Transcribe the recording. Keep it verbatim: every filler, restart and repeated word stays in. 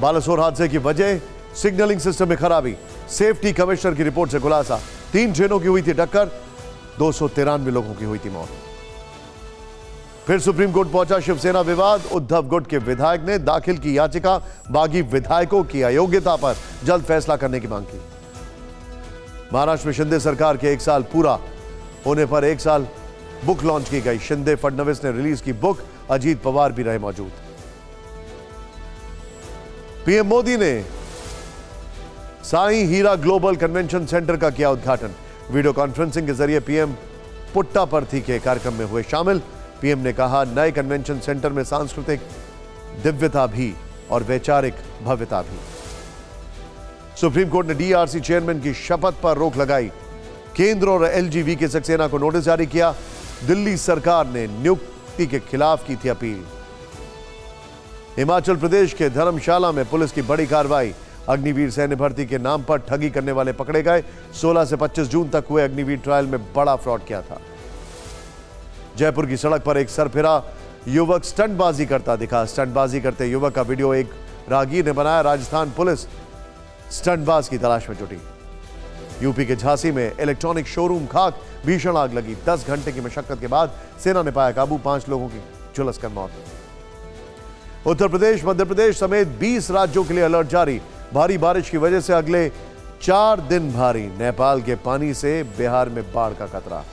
बालासोर हादसे की वजह सिग्नलिंग सिस्टम में खराबी, सेफ्टी कमिश्नर की रिपोर्ट से खुलासा। तीन ट्रेनों की हुई थी टक्कर, दो सौ तिरानवे लोगों की हुई थी मौत। फिर सुप्रीम कोर्ट पहुंचा शिवसेना विवाद, उद्धव गुट के विधायक ने दाखिल की याचिका बागी विधायकों की अयोग्यता पर जल्द फैसला करने की मांग की। महाराष्ट्र में शिंदे सरकार के एक साल पूरा होने पर एक साल बुक लॉन्च की गई। शिंदे फडनवीस ने रिलीज की बुक, अजीत पवार भी रहे मौजूद। पीएम मोदी ने Sai Hira global convention centre का किया उद्घाटन। वीडियो कॉन्फ्रेंसिंग के जरिए पीएम पुट्टापर्थी के कार्यक्रम में हुए शामिल। पीएम ने कहा, नए कन्वेंशन सेंटर में सांस्कृतिक दिव्यता भी और वैचारिक भव्यता भी। सुप्रीम कोर्ट ने डीआरसी चेयरमैन की शपथ पर रोक लगाई। केंद्र और एलजी वी के सक्सेना को नोटिस जारी किया। दिल्ली सरकार ने नियुक्ति के खिलाफ की थी अपील। हिमाचल प्रदेश के धर्मशाला में पुलिस की बड़ी कार्रवाई। अग्निवीर सैन्य भर्ती के नाम पर ठगी करने वाले पकड़े गए। सोलह से पच्चीस जून तक हुए अग्निवीर ट्रायल में बड़ा फ्रॉड किया था। जयपुर की सड़क पर एक सरफिरा युवक स्टंटबाजी करता दिखा। स्टंटबाजी करते युवक का वीडियो एक राहगीर ने बनाया। राजस्थान पुलिस स्टंटबाज की तलाश में जुटी। यूपी के झांसी में इलेक्ट्रॉनिक शोरूम खाक, भीषण आग लगी। दस घंटे की मशक्कत के बाद सेना ने पाया काबू, पांच लोगों की झुलस कर मौत। उत्तर प्रदेश, मध्य प्रदेश समेत बीस राज्यों के लिए अलर्ट जारी। भारी बारिश की वजह से अगले चार दिन भारी। नेपाल के पानी से बिहार में बाढ़ का खतरा।